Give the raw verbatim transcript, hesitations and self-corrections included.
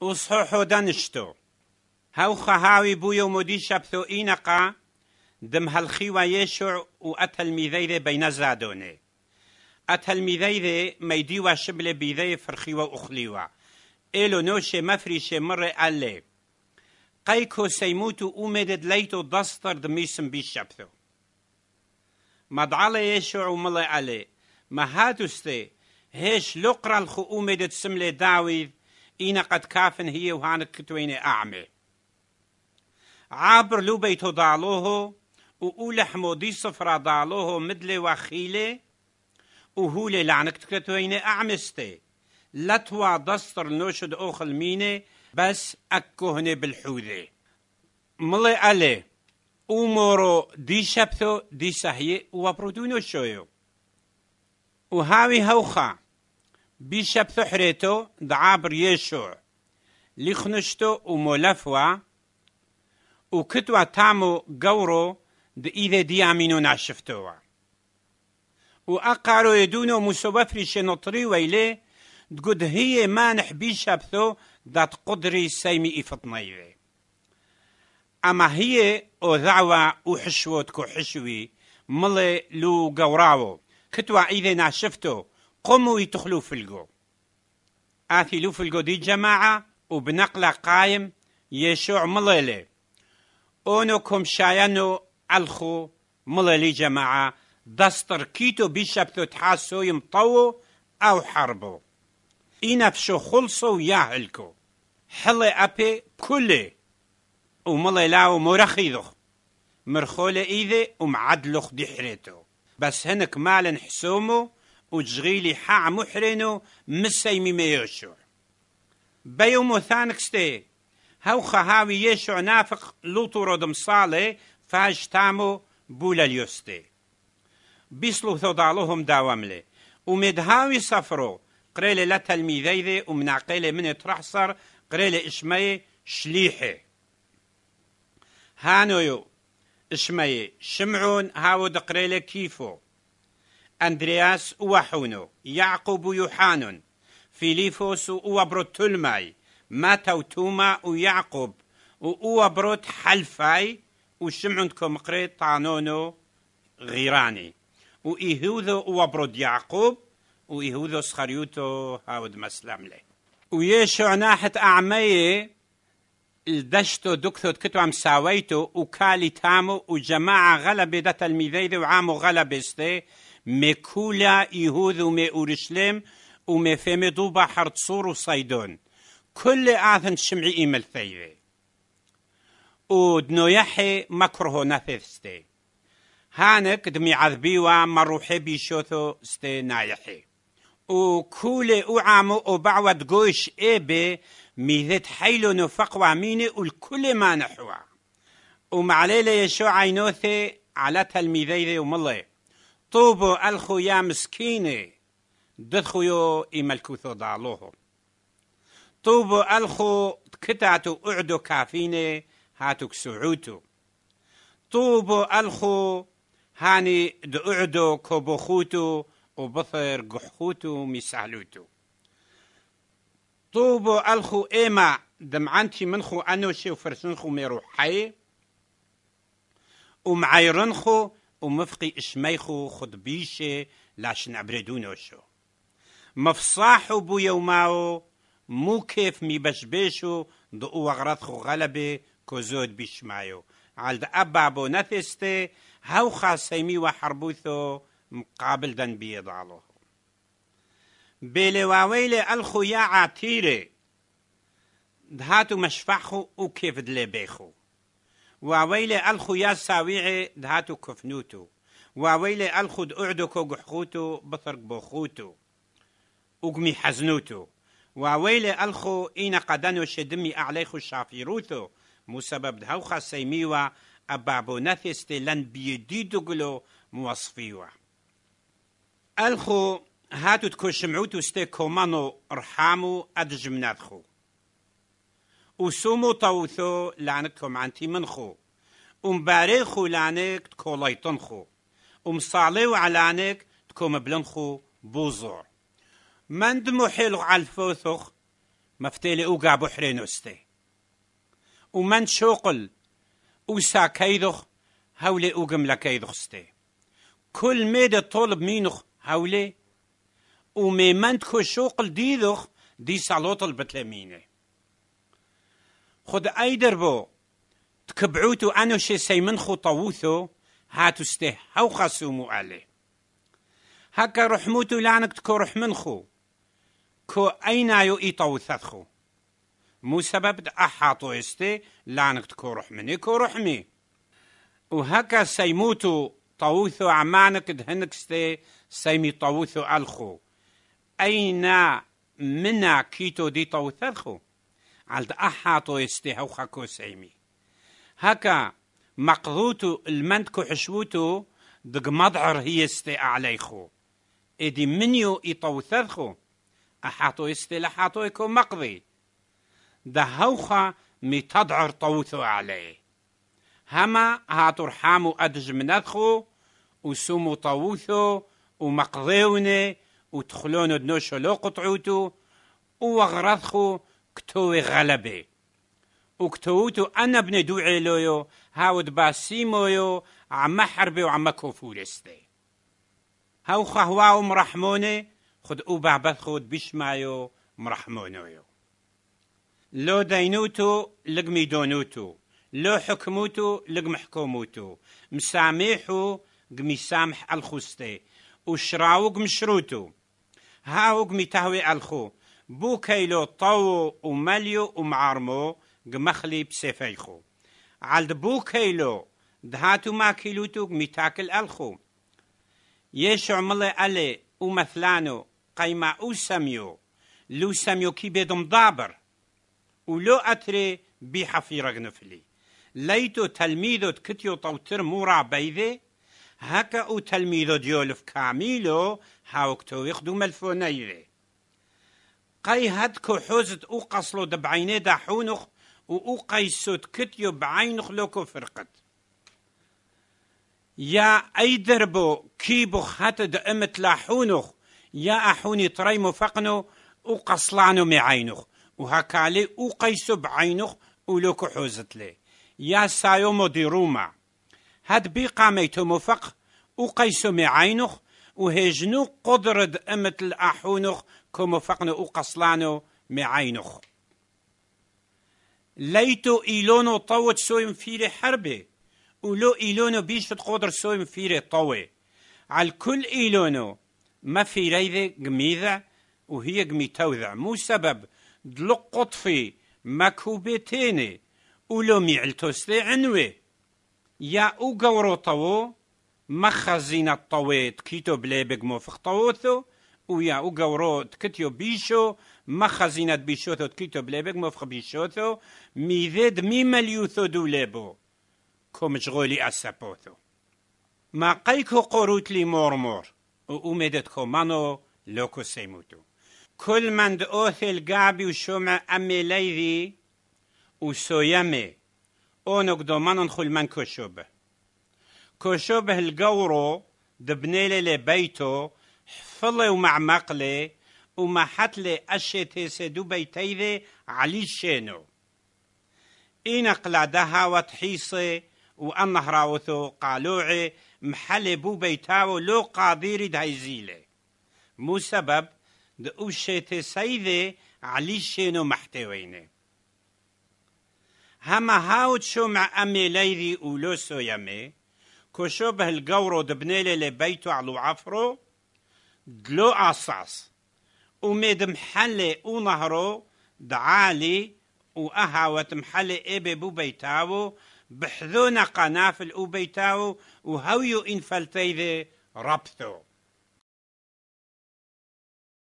وصحوحو دانشتو هاو خهاوي بويو مودي شبثو إينقا دم هالخيوة يشع وأتلميذي بين زادوني أتلميذي ميديوة شبل بيذي فرخيوة أخليوة إلو نوشي مفرشي مري ألي قيكو سيموتو أومدد ليتو دستر دميسم بيشبثو مدعالي يشع وملي ألي مهاتوستي هيش لقرا الخو أومدد سملي داويذ إينا قد كافن هي وهانك كتوين أعمي عابر لو بيتو دالوهو وقول حمودي صفرا دالوهو مدلي وخيلي وهولي لعنك كتوين أعمستي لتوا دستر نوشد أوخل ميني بس أكهني بالحوذي ملي علي أمورو دي شبثو دي سهي وبردونو شويو وهاوي هوخا بيشبثو حريتو دعابر يشوع لخنشتو ومولفوا وكتوا تامو قورو دإذا دي عمينو ناشفتوا وأقارو يدونو مسوفرش نطري ويلي تقد هي مانح بيشبثو دات قدري سيمي إفطنيوي أما هي أو ذعوة وحشوة تكو حشوي ملي لو قوراو كتوا إذا ناشفتو قوموا يتخلوا فلقو آثلوا فلقو دي جماعة وبنقلة قايم يشوع مليلي أونوكم شاينو ألخو مليلي جماعة دستر كيتو بيشبثو تحاسو يمطوو أو حربو إنفشو خلصو ياهلكو حلي أبي كله ومليلاو مرخيضو مرخولي إيذي ومعدلوخ دي حريتو بس هنك مالن حسومو وجغيلي حاع محرنو مسيمي ميوشو بيومو ثانكستي هاو خهاوي يشو نافق لوطو رودم صالي فاج تامو بولا اليوستي بيسلو ثودالوهم داواملي ومدهاوي صفرو قريلي لتلميذي ذي ومناقيلي من ترحصر قريلي إشمي شليحي هانويو إشمي شمعون هاو دقريلي كيفو أندرياس وحونو يعقوب ويوحانون فيليفوس وأبروت تلماي ماتا وتوما ويعقوب وأبروت حلفاي وشمعونكم قريت طانونو غيراني وإيهوذو وأبروت يعقوب وإيهوذو سخريوتو هاود مسلملي ويشو ناحت أعمي الدشتو دكتو كتو عم ساويتو وكالي تامو وجماعة غلبي دا تلميذي وعامو غلبستي مكولا يهود ومي أورشليم ومي فيمي دوبا حرتصور وصيدون كل آثن شمعي إيمال ثيوي ودنو يحي مكرهو نثيثستي هانك دمي عذبيوا مروحي بيشوثو ستي نايحي وكولي أعامو وبعوة تقويش إيبي ميذت حيلو نفقوا ميني والكل ما نحوا ومعليلي يشو عينوثي على تلميذي وملي طوبو ألخو يا مسكيني ددخو يو إملكوثو دالوهم طوبو ألخو كتاتو أعدو كافيني هاتوك سعوتو طوبو ألخو هاني دو أعدو كوبوخوتو وبثر قحخوتو مسهلوتو طوبو ألخو إيما دمعنتي منخو أنوشي وفرسنخو ميروحي ومعيرنخو ومفقي إشميخو خد بيشي لاشن عبردونوشو مفصاحو بو يوماو مو كيف مي بشبيشو دقو وغرضخو غلبي كوزود بيشمايو عالد أبابو نثستي هاو خاسيمي وحربوثو مقابل دن بيضالو بيلواويلي ألخو يا عاتيري دهاتو مشفحو وكيف دلي بيخو واويلي ألخو يا ساويعي دهاتو كفنوتو واويلي ألخو دقعدوكو قحخوتو بطرق بوخوتو وقمي حزنوتو واويلي ألخو إينا قدانو شدمي أعليخو شافيروتو مسبب دهو خاسيميوا أبابو نثيستي لن بيديدو قلو مواصفيوا ألخو هاتو تكو شمعوتو ستي كومانو رحامو أدجمنادخو وسومو طوثو لعنكم عنتي منخو ومباريخو لعنك تكو ليطنخو ومصاليو علانك تكو مبلنخو بوزور من دمو حيلو على الفوثخ مفتيلي اوقع بحري نستي ومن شوقل وسا كيدخ هولي اوقم لكيدخ استي كل ميد طلب مينخ هولي وميمنت كو شوقل ديدخ دي سالوط البتلميني خد ايدر بو تكبعوتو انوش سيمنخو طووثو هاتو استي هاو خاسومو علي هكا رحموتو لعنك تكو رحمنخو كو أين يو إيطو ثخو مو سبب أحاطو استي لعنك تكو رحمني كو رحمي وهكا سيموتو طوثو عمانك دهنك استي سيمي طوثو ألخو أين منا كيتو دي طو ثخو على أحاطو استي هو خاكو سيمي هكا مقضوتو المنتكو حشوتو دق مضعر هي استي عليخو إدي منيو إيطو ثخو أحاطو يستي لحاطو يكون مقضي دهوخا مي تدعر طوثو عليه هما هاتو رحامو أدج منادخو وسومو طوثو ومقضيوني وتخلونو دنوشو لو قطعوتو وغرضخو كتوي غلبي وكتوتو أنا بني دوعي لويو هاود باسيمويو عما حربي وعما كوفولستي هوخا هواو مرحموني خد أوبع بخود بشمايو مرحمونويو لو دينوتو لقمي دونوتو لو حكموتو لقم حكوموتو مسامحو قمي سامح الخوستي وشراو قم شروتو هاو قمي تهوي الخو بو كيلو طو ومليو ومعرمو قمخلي بسيفيخو عالد بو كيلو دهاتو ما كيلوتو قمي تاكل الخو يشو ملي علي ومثلانو قيما او سميو لو سميو كي بيدم دابر ولو أتري بحفي رغنفلي ليتو تلميذو تكتيو طوتر مورا بيذي هكا او تلميذو ديولف كاميلو هاوكتو يخدو ملفونيلي قي هدكو حوزت او قصلو دبعيني داحونخ او قيسو تكتيو بعينخ لوكو فرقت يا أيدربو كيبو حتى دقمت لاحونوخ يا أحوني تريمو فقنو وقصلانو معينوخ وهكالي وقيسو بعينوخ ولوكو حوزتلي يا سايومو ديروما هاد بيقا ميتو مفق وقيسو معينوخ وهجنو قدر دقمت لاحونوخ كومو فقنو وقصلانو معينوخ ليتو إيلونو طوت سويم فيلي حربي ولو إيلونو بيشت قدر سويم فيري طوي على كل إيلونو ما في ريذي قميذة وهي قمي توذع مو سبب دلق قطفي مكوبتيني ولو ميعلتوستي عنوي يا او قورو طوو ما خزينة طوي تكيتو بليبق موفق طووثو ويا او قورو تكتيو بيشو ما خزينة بيشوثو تكيتو بليبق موفق بيشوثو ميذد مي مليوثو دوليبو كومشغولي أسابوثو ما قيكو قروت لي مورمور وأمدتكو منو لوكو سيموتو كل من دؤثي القابي وشمع أمي ليذي وسويمي أونك دو منن خل من كشوبه كشوبه القورو دبنيلي لبيتو حفلي ومعمقلي ومحتلي أشي تيسدو بيتيذي علي الشينو إنقلا دها وتحيصي وأن هراوثو قالوعي محل بو بيتاو لو قاديري دهيزيلي مو سبب دقوشيتي سيدي علي شينو محتويني هما هاوت شو مع أمي ليدي ولو سويمي كشوبه القورو دبنيلي لبيتو علو عفرو دلو أصاص وميد محلي ونهرو دعالي وأهاوت محل إبي بو بيتاو بحذونا قنافل أو بيتاو وهويو إنفلتيذي ربثو